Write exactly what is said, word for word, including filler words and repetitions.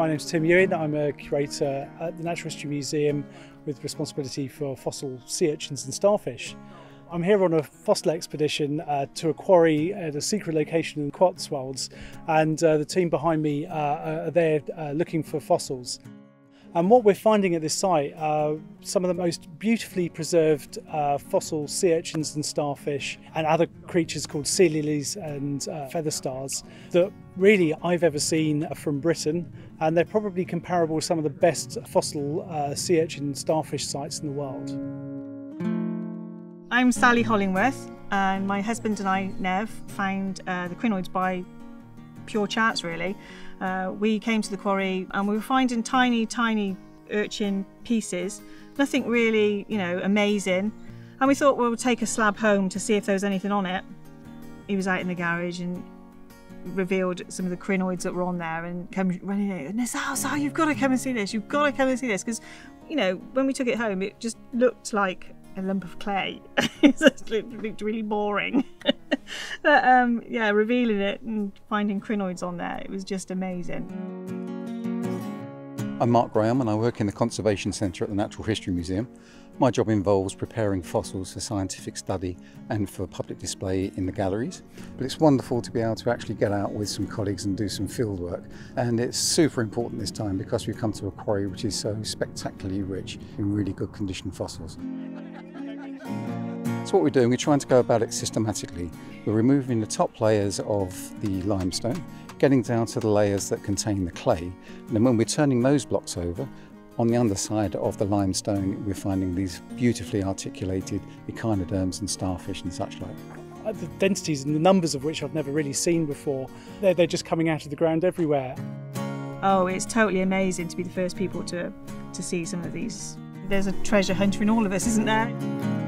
My name's Tim Ewin. I'm a curator at the Natural History Museum with responsibility for fossil sea urchins and starfish. I'm here on a fossil expedition uh, to a quarry at a secret location in the Cotswolds, and uh, the team behind me uh, are there uh, looking for fossils. And what we're finding at this site are some of the most beautifully preserved uh, fossil sea urchins and starfish and other creatures called sea lilies and uh, feather stars that really I've ever seen from Britain, and they're probably comparable to some of the best fossil uh, sea urchin starfish sites in the world. I'm Sally Hollingworth, and my husband and I, Nev, found uh, the crinoids by pure chance, really. Uh, we came to the quarry and we were finding tiny, tiny urchin pieces, nothing really, you know, amazing. And we thought, well, we'll take a slab home to see if there was anything on it. He was out in the garage and revealed some of the crinoids that were on there, and came running out, and said, oh, Sal, you've got to come and see this, you've got to come and see this. Because, you know, when we took it home, it just looked like a lump of clay. It looked really boring. But um, yeah, revealing it and finding crinoids on there, it was just amazing. I'm Mark Graham, and I work in the Conservation Centre at the Natural History Museum. My job involves preparing fossils for scientific study and for public display in the galleries. But it's wonderful to be able to actually get out with some colleagues and do some field work. And it's super important this time because we've come to a quarry which is so spectacularly rich in really good condition fossils. So what we're doing, we're trying to go about it systematically. We're removing the top layers of the limestone, getting down to the layers that contain the clay, and then when we're turning those blocks over, on the underside of the limestone we're finding these beautifully articulated echinoderms and starfish and such like. The densities and the numbers of which I've never really seen before, they're, they're just coming out of the ground everywhere. Oh, it's totally amazing to be the first people to, to see some of these. There's a treasure hunter in all of us, isn't there?